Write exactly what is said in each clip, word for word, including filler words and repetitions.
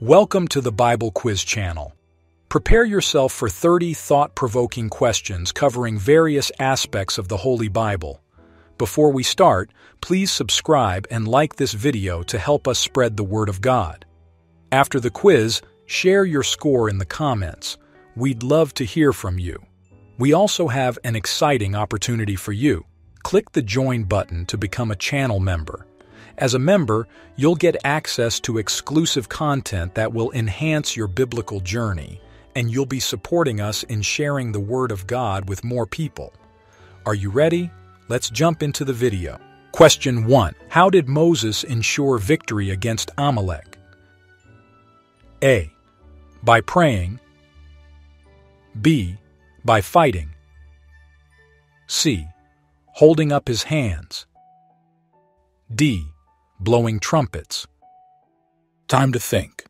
Welcome to the Bible Quiz channel. Prepare yourself for thirty thought-provoking questions covering various aspects of the Holy Bible. Before we start, please subscribe and like this video to help us spread the Word of God. After the quiz, share your score in the comments. We'd love to hear from you. We also have an exciting opportunity for you. Click the Join button to become a channel member. As a member, you'll get access to exclusive content that will enhance your biblical journey, and you'll be supporting us in sharing the Word of God with more people. Are you ready? Let's jump into the video. Question one. How did Moses ensure victory against Amalek? A. By praying. B. By fighting. C. Holding up his hands. D. Blowing trumpets. Time to think.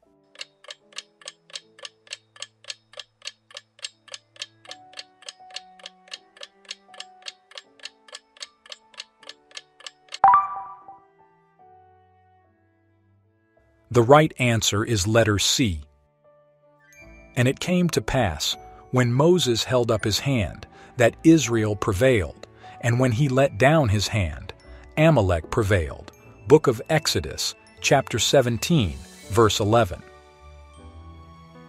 The right answer is letter C. And it came to pass, when Moses held up his hand, that Israel prevailed, and when he let down his hand, Amalek prevailed. Book of Exodus, chapter seventeen, verse eleven.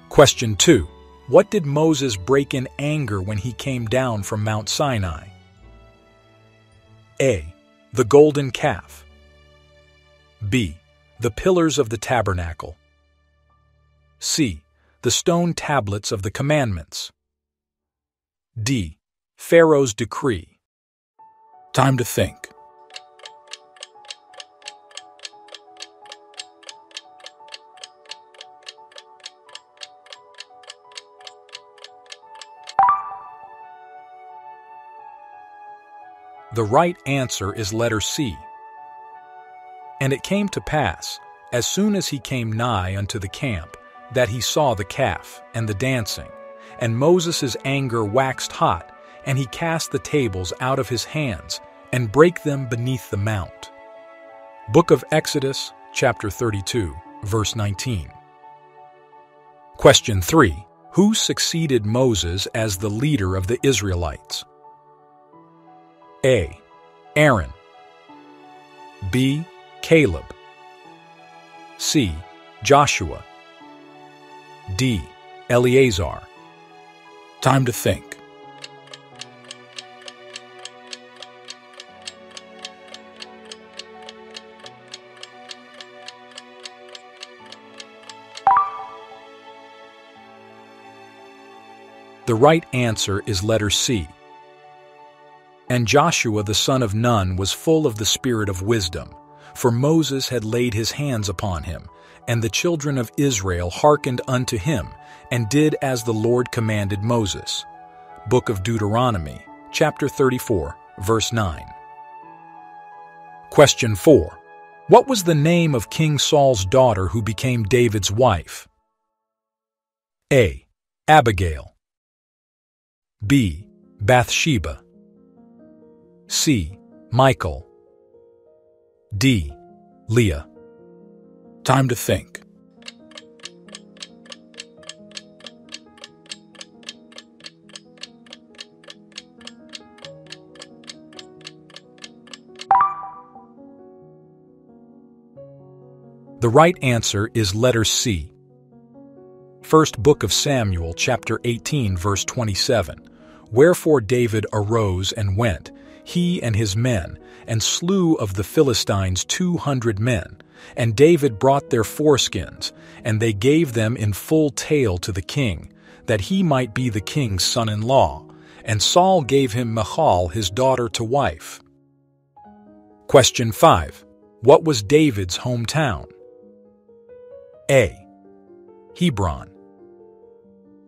Question two. What did Moses break in anger when he came down from Mount Sinai? A. The golden calf. B. The pillars of the tabernacle. C. The stone tablets of the commandments. D. Pharaoh's decree. Time to think. The right answer is letter C. And it came to pass, as soon as he came nigh unto the camp, that he saw the calf and the dancing. And Moses' anger waxed hot, and he cast the tables out of his hands, and brake them beneath the mount. Book of Exodus, chapter thirty-two, verse nineteen. Question three. Who succeeded Moses as the leader of the Israelites? A. Aaron. B. Caleb. C. Joshua. D. Eleazar. Time to think. The right answer is letter C. And Joshua the son of Nun was full of the spirit of wisdom, for Moses had laid his hands upon him, and the children of Israel hearkened unto him, and did as the Lord commanded Moses. Book of Deuteronomy, chapter thirty-four, verse nine. Question four. What was the name of King Saul's daughter who became David's wife? A. Abigail. B. Bathsheba. C. Michael. D. Leah. Time to think. The right answer is letter C. First Book of Samuel, chapter eighteen, verse twenty-seven. Wherefore David arose and went, he and his men, and slew of the Philistines two hundred men. And David brought their foreskins, and they gave them in full tale to the king, that he might be the king's son-in-law. And Saul gave him Michal his daughter to wife. Question five. What was David's hometown? A. Hebron.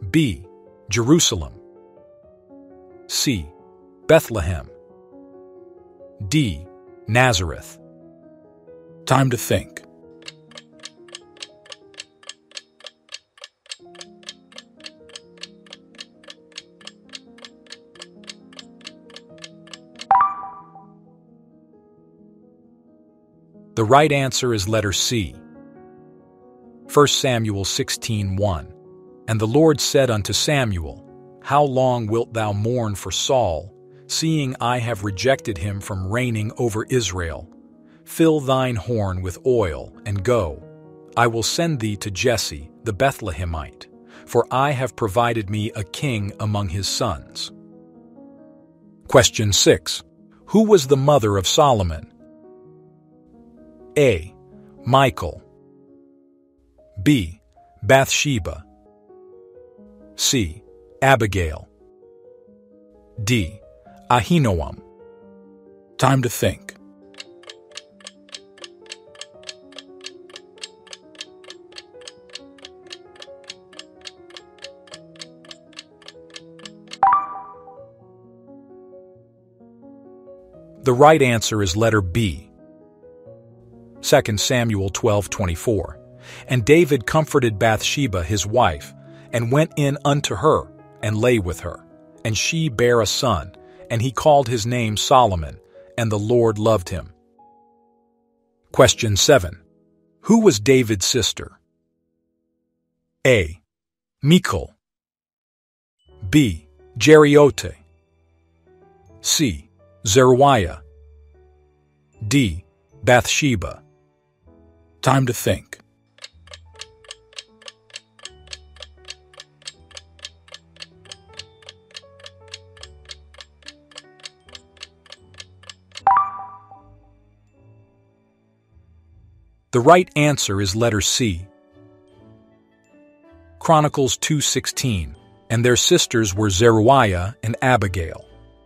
B. Jerusalem. C. Bethlehem. D. Nazareth. Time to think. The right answer is letter C. First Samuel sixteen one. And the Lord said unto Samuel, How long wilt thou mourn for Saul, seeing I have rejected him from reigning over Israel? Fill thine horn with oil, and go. I will send thee to Jesse the Bethlehemite, for I have provided me a king among his sons. Question six. Who was the mother of Solomon? A. Michal. B. Bathsheba. C. Abigail. D. Ahinoam. Time to think. The right answer is letter B. Second Samuel twelve twenty-four. And David comforted Bathsheba his wife, and went in unto her, and lay with her. And she bare a son, and he called his name Solomon, and the Lord loved him. Question seven. Who was David's sister? A. Michal. B. Jeriote. C. Zeruiah. D. Bathsheba. Time to think. The right answer is letter C. Chronicles two sixteen. And their sisters were Zeruiah and Abigail.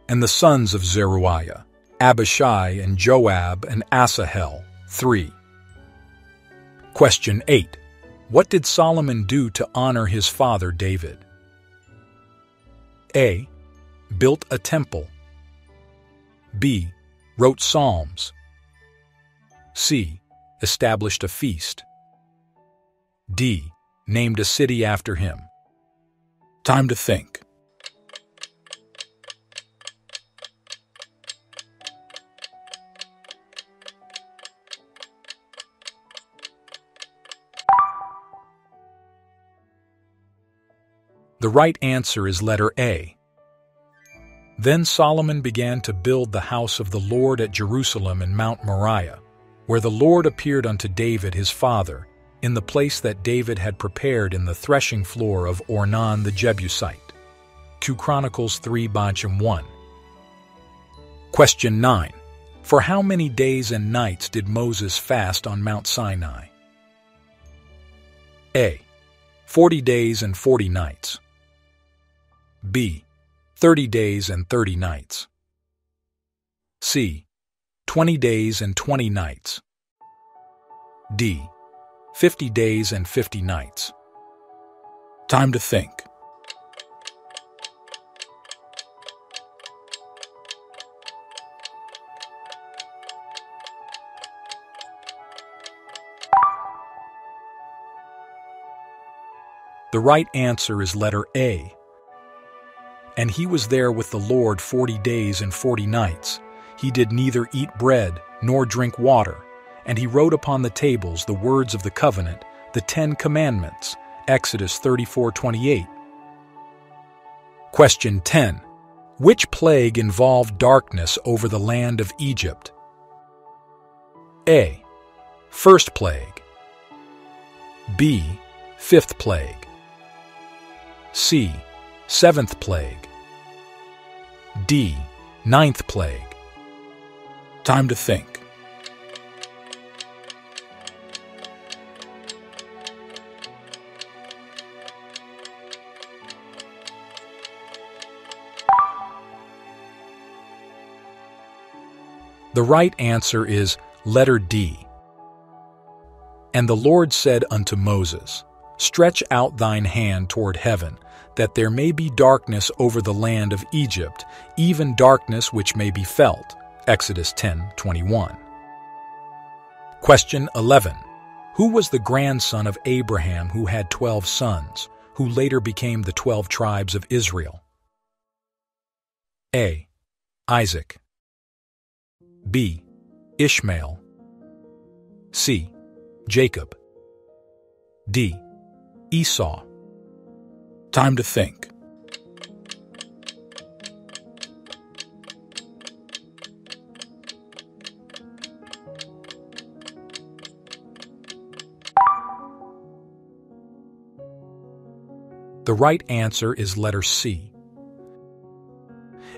And the sons of Zeruiah, Abishai and Joab and Asahel, three. Question eight. What did Solomon do to honor his father David? A. Built a temple. B. Wrote psalms. C. Established a feast. D. Named a city after him. Time to think. The right answer is letter A. Then Solomon began to build the house of the Lord at Jerusalem in Mount Moriah, where the Lord appeared unto David his father, in the place that David had prepared in the threshing floor of Ornan the Jebusite. Second Chronicles three one. Question nine. For how many days and nights did Moses fast on Mount Sinai? A. forty days and forty nights. B. thirty days and thirty nights. C. twenty days and twenty nights. D. fifty days and fifty nights. Time to think. The right answer is letter A. And he was there with the Lord forty days and forty nights. He did neither eat bread, nor drink water. And he wrote upon the tables the words of the covenant, the Ten Commandments. Exodus thirty-four twenty-eight. Question ten. Which plague involved darkness over the land of Egypt? A. First plague. B. Fifth plague. C. Seventh plague. D. Ninth plague. Time to think. The right answer is letter D. And the Lord said unto Moses, Stretch out thine hand toward heaven, that there may be darkness over the land of Egypt, even darkness which may be felt. Exodus ten twenty-one. Question eleven. Who was the grandson of Abraham who had twelve sons, who later became the twelve tribes of Israel? A. Isaac. B. Ishmael. C. Jacob. D. Esau. Time to think. The right answer is letter C.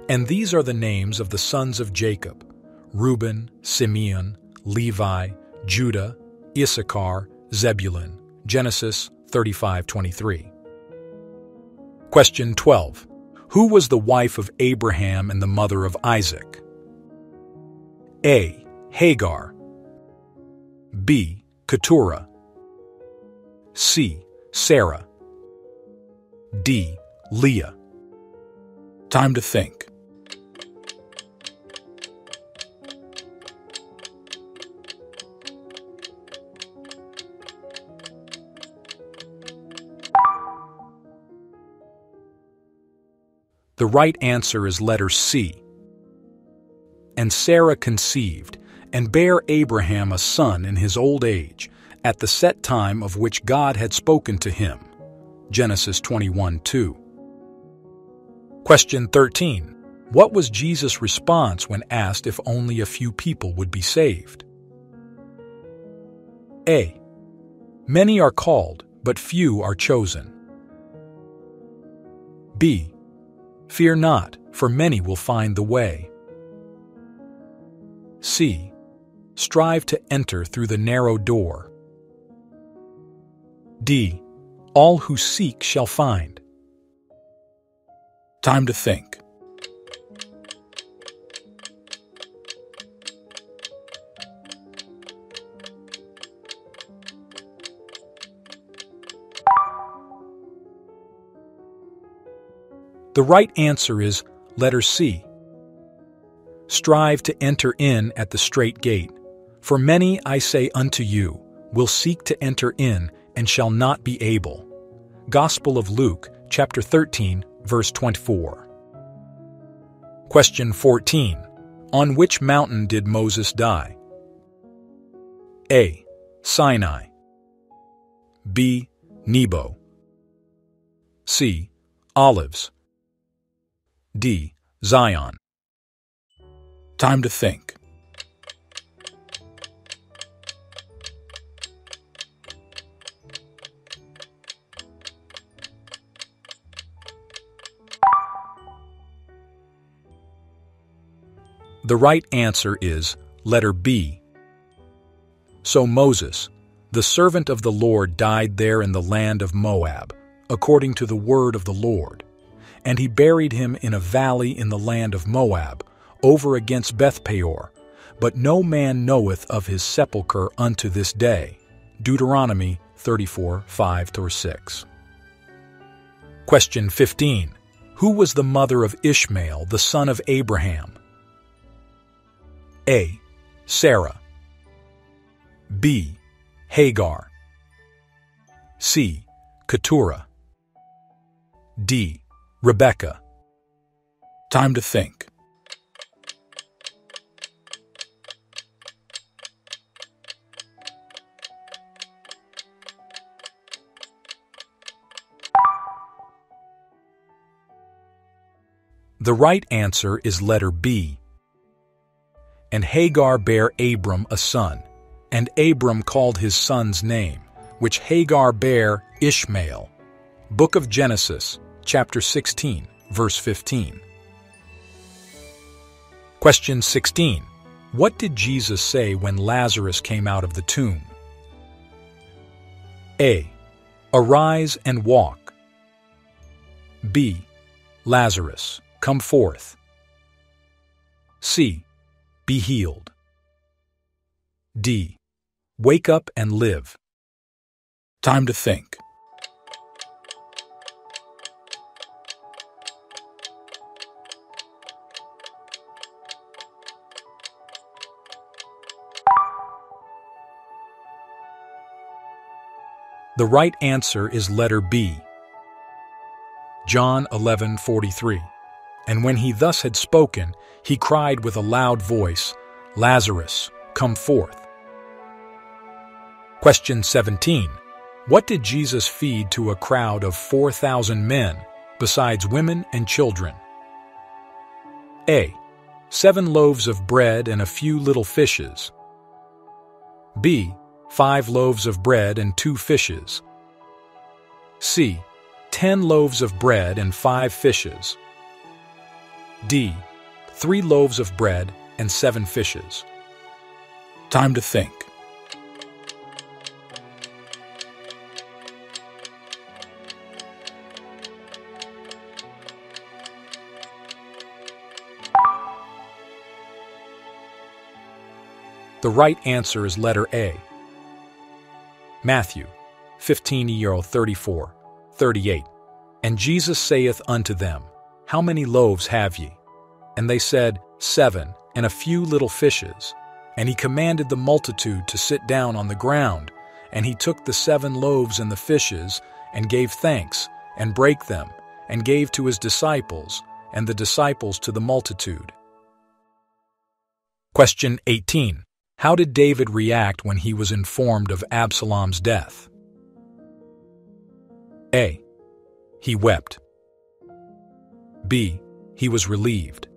And these are the names of the sons of Jacob: Reuben, Simeon, Levi, Judah, Issachar, Zebulun. Genesis thirty-five twenty-three. Question twelve. Who was the wife of Abraham and the mother of Isaac? A. Hagar. B. Keturah. C. Sarah. D. Leah. Time to think. The right answer is letter C. And Sarah conceived, and bare Abraham a son in his old age, at the set time of which God had spoken to him. Genesis twenty-one two. Question thirteen. What was Jesus' response when asked if only a few people would be saved? A. Many are called, but few are chosen. B. Fear not, for many will find the way. C. Strive to enter through the narrow door. D. All who seek shall find. Time to think. The right answer is letter C. Strive to enter in at the strait gate. For many, I say unto you, will seek to enter in and shall not be able. Gospel of Luke, chapter thirteen, verse twenty-four. Question fourteen. On which mountain did Moses die? A. Sinai. B. Nebo. C. Olives. D. Zion. Time to think. The right answer is letter B. So Moses, the servant of the Lord, died there in the land of Moab, according to the word of the Lord. And he buried him in a valley in the land of Moab, over against Beth-peor. But no man knoweth of his sepulchre unto this day. Deuteronomy thirty-four five through six. Question fifteen. Who was the mother of Ishmael, the son of Abraham? A. Sarah. B. Hagar. C. Keturah. D. Rebecca. Time to think. The right answer is letter B. And Hagar bare Abram a son, and Abram called his son's name, which Hagar bare, Ishmael. Book of Genesis, chapter sixteen, verse fifteen. Question sixteen. What did Jesus say when Lazarus came out of the tomb? A. Arise and walk. B. Lazarus, come forth. C. Be healed. D. Wake up and live. Time to think. The right answer is letter B. John eleven forty-three. And when he thus had spoken, he cried with a loud voice, Lazarus, come forth. Question seventeen. What did Jesus feed to a crowd of four thousand men, besides women and children? A. Seven loaves of bread and a few little fishes. B. Five loaves of bread and two fishes. C. Ten loaves of bread and five fishes. D. Three loaves of bread and seven fishes. Time to think. The right answer is letter A. Matthew fifteen thirty-four, thirty-eight. And Jesus saith unto them, How many loaves have ye? And they said, Seven, and a few little fishes. And he commanded the multitude to sit down on the ground. And he took the seven loaves and the fishes, and gave thanks, and brake them, and gave to his disciples, and the disciples to the multitude. Question eighteen. How did David react when he was informed of Absalom's death? A. He wept. B. He was relieved.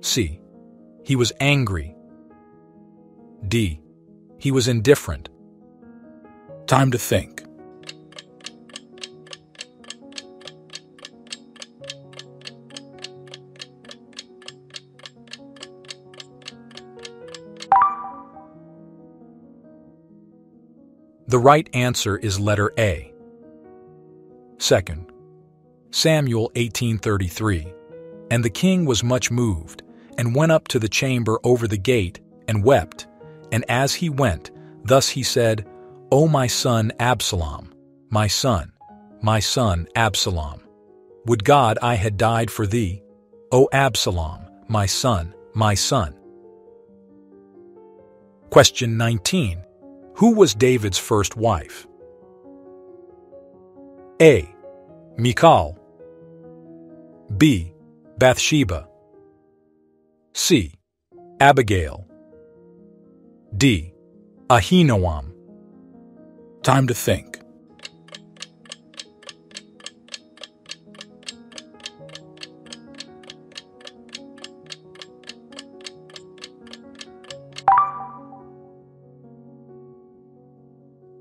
C. He was angry. D. He was indifferent. Time to think. The right answer is letter A. Second, Samuel eighteen thirty-three. And the king was much moved, and went up to the chamber over the gate, and wept. And as he went, thus he said, O my son Absalom, my son, my son Absalom, would God I had died for thee, O Absalom, my son, my son. Question nineteen. Who was David's first wife? A. Michal. B. Bathsheba. C. Abigail. D. Ahinoam. Time to think.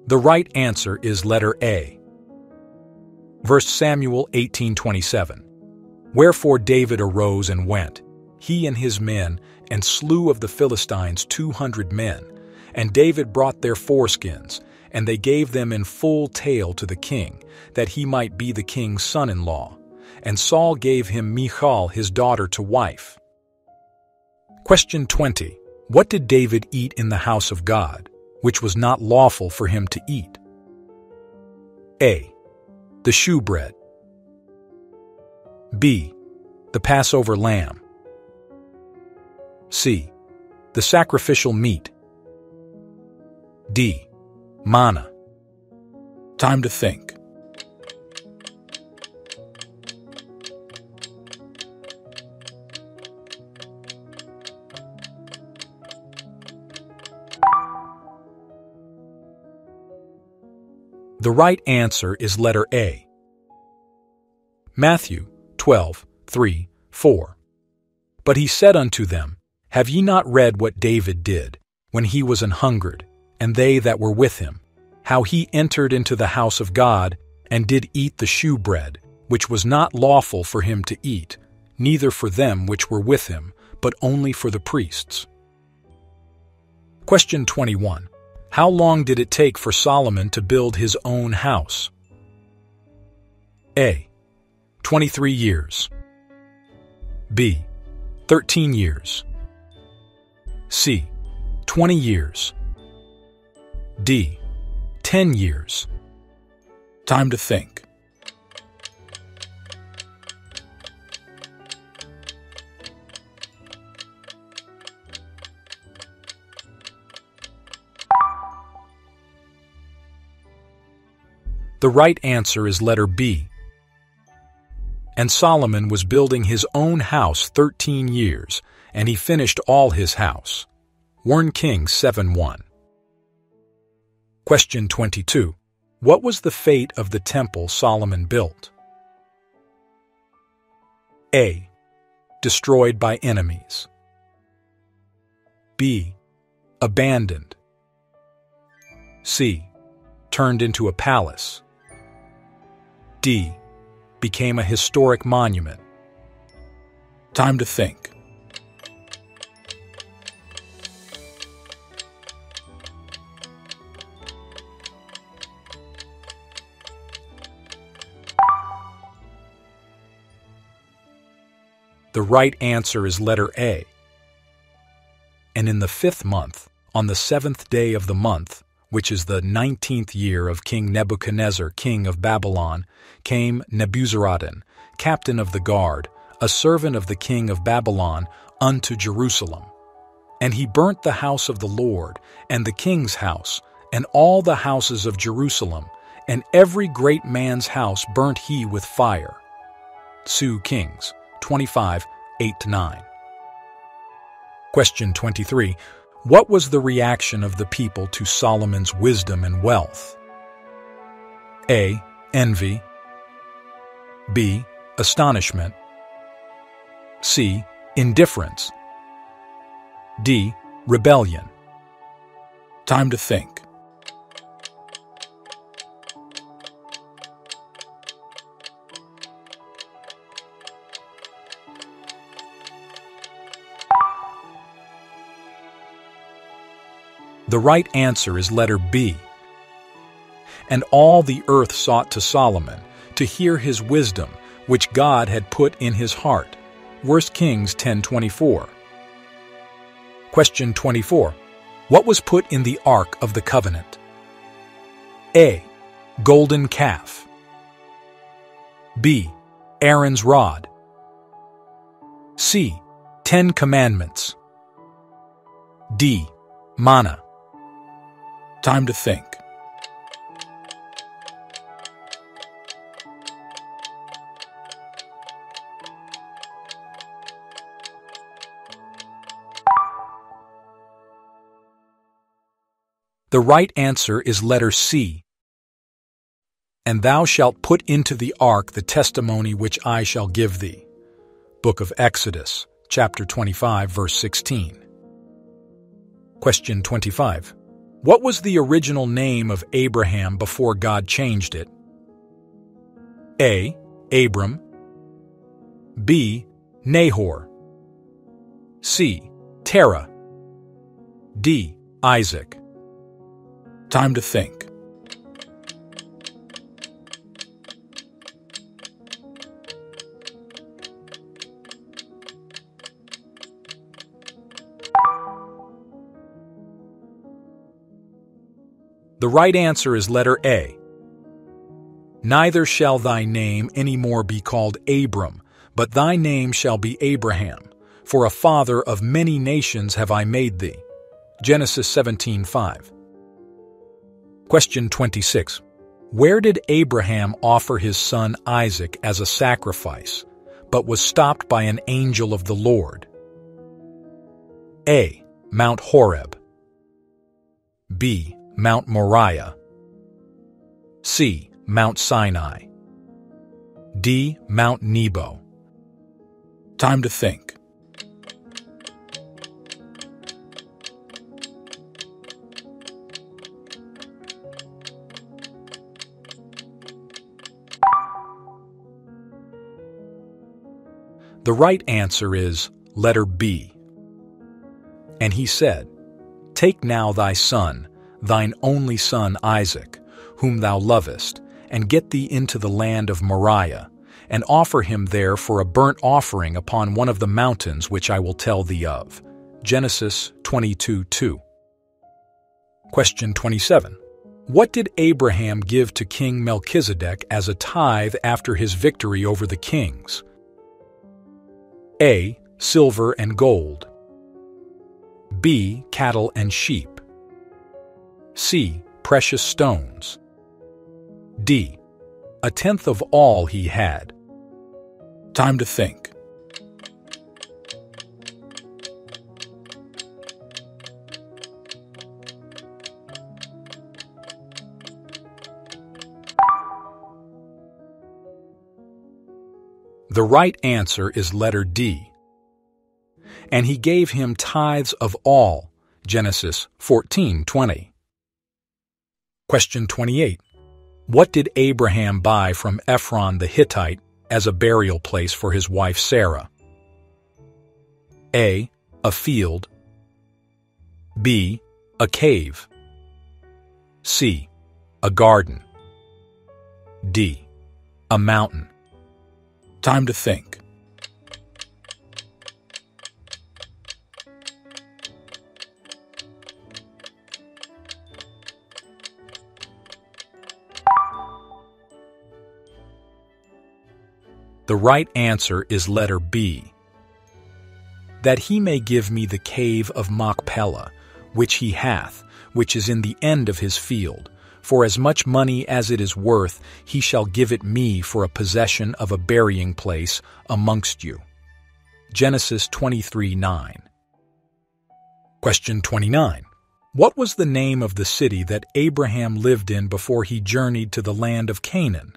The right answer is letter A. First Samuel eighteen twenty-seven. Wherefore David arose and went, he and his men, and slew of the Philistines two hundred men. And David brought their foreskins, and they gave them in full tale to the king, that he might be the king's son-in-law. And Saul gave him Michal his daughter to wife. Question twenty. What did David eat in the house of God, which was not lawful for him to eat? A. The shewbread. B. The Passover lamb. C. The sacrificial meat. D. Manna. Time to think. The right answer is letter A. Matthew twelve, three, four. But he said unto them, Have ye not read what David did, when he was an hungered, and they that were with him, how he entered into the house of God, and did eat the shewbread, which was not lawful for him to eat, neither for them which were with him, but only for the priests? Question twenty-one. How long did it take for Solomon to build his own house? A. twenty-three years. B. thirteen years. C. twenty years. D. ten years. Time to think. The right answer is letter B. And Solomon was building his own house thirteen years, and he finished all his house. First Kings seven one. Question twenty-two. What was the fate of the temple Solomon built? A. Destroyed by enemies. B. Abandoned. C. Turned into a palace. D. Became a historic monument. Time to think. The right answer is letter A. And in the fifth month, on the seventh day of the month, which is the nineteenth year of King Nebuchadnezzar, king of Babylon, came Nebuzaradan, captain of the guard, a servant of the king of Babylon, unto Jerusalem. And he burnt the house of the Lord, and the king's house, and all the houses of Jerusalem, and every great man's house burnt he with fire. Second Kings twenty-five, eight to nine. Question twenty-three. What was the reaction of the people to Solomon's wisdom and wealth? A. Envy. B. Astonishment. C. Indifference. D. Rebellion. Time to think. The right answer is letter B. And all the earth sought to Solomon, to hear his wisdom, which God had put in his heart. First Kings ten twenty-four. Question twenty-four. What was put in the Ark of the Covenant? A. Golden calf. B. Aaron's rod. C. Ten commandments. D. Manna. Time to think. The right answer is letter C. And thou shalt put into the ark the testimony which I shall give thee. Book of Exodus, chapter twenty-five, verse sixteen. Question twenty-five. What was the original name of Abraham before God changed it? A. Abram. B. Nahor. C. Terah. D. Isaac. Time to think. The right answer is letter A. Neither shall thy name any more be called Abram, but thy name shall be Abraham, for a father of many nations have I made thee. Genesis seventeen five. Question twenty-six. Where did Abraham offer his son Isaac as a sacrifice, but was stopped by an angel of the Lord? A. Mount Horeb. B. Mount Moriah. C. Mount Sinai. D. Mount Nebo. Time to think. The right answer is letter B. And he said, Take now thy son, thine only son Isaac, whom thou lovest, and get thee into the land of Moriah, and offer him there for a burnt offering upon one of the mountains which I will tell thee of. Genesis twenty-two two. Question twenty-seven. What did Abraham give to King Melchizedek as a tithe after his victory over the kings? A. Silver and gold. B. Cattle and sheep. C. Precious stones. D. A tenth of all he had. Time to think. The right answer is letter D. And he gave him tithes of all, Genesis fourteen twenty. Question twenty-eight. What did Abraham buy from Ephron the Hittite as a burial place for his wife Sarah? A. A field. B. A cave. C. A garden. D. A mountain. Time to think. The right answer is letter B. That he may give me the cave of Machpelah, which he hath, which is in the end of his field. For as much money as it is worth, he shall give it me for a possession of a burying place amongst you. Genesis twenty-three nine. Question twenty-nine. What was the name of the city that Abraham lived in before he journeyed to the land of Canaan?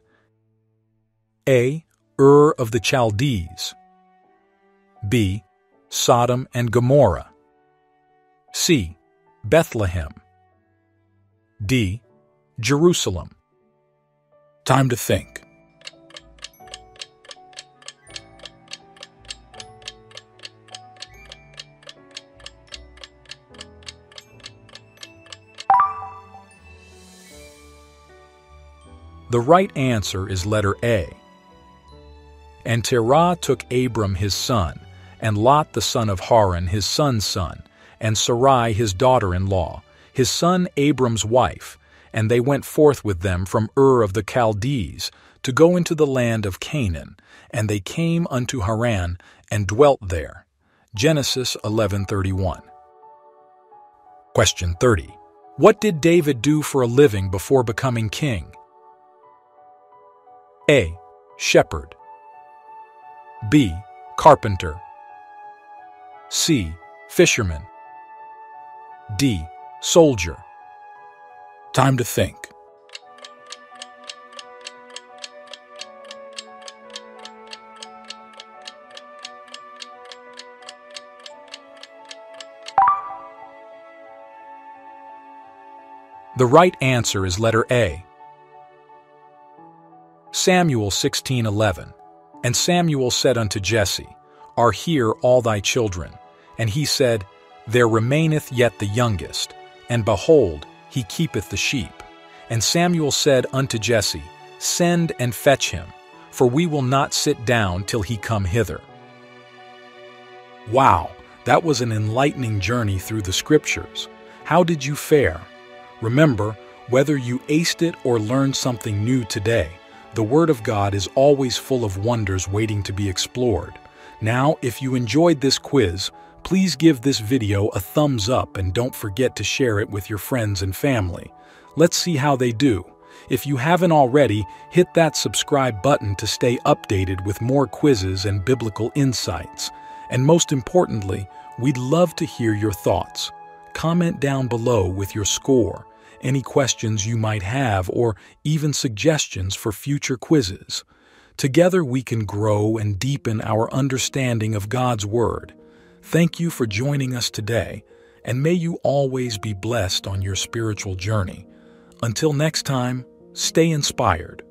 A. Ur of the Chaldees. B. Sodom and Gomorrah. C. Bethlehem. D. Jerusalem. Time to think. The right answer is letter A. And Terah took Abram his son, and Lot the son of Haran his son's son, and Sarai his daughter-in-law, his son Abram's wife, and they went forth with them from Ur of the Chaldees to go into the land of Canaan, and they came unto Haran and dwelt there. Genesis eleven thirty-one. Question thirty. What did David do for a living before becoming king? A. Shepherd. B. Carpenter. C. Fisherman. D. Soldier. Time to think. The right answer is letter A. Samuel sixteen eleven. And Samuel said unto Jesse, Are here all thy children? And he said, There remaineth yet the youngest, and behold, he keepeth the sheep. And Samuel said unto Jesse, Send and fetch him, for we will not sit down till he come hither. Wow, that was an enlightening journey through the scriptures. How did you fare? Remember, whether you aced it or learned something new today, the Word of God is always full of wonders waiting to be explored. Now, if you enjoyed this quiz, please give this video a thumbs up and don't forget to share it with your friends and family. Let's see how they do. If you haven't already, hit that subscribe button to stay updated with more quizzes and biblical insights. And most importantly, we'd love to hear your thoughts. Comment down below with your score, any questions you might have, or even suggestions for future quizzes. Together we can grow and deepen our understanding of God's Word. Thank you for joining us today, and may you always be blessed on your spiritual journey. Until next time, stay inspired.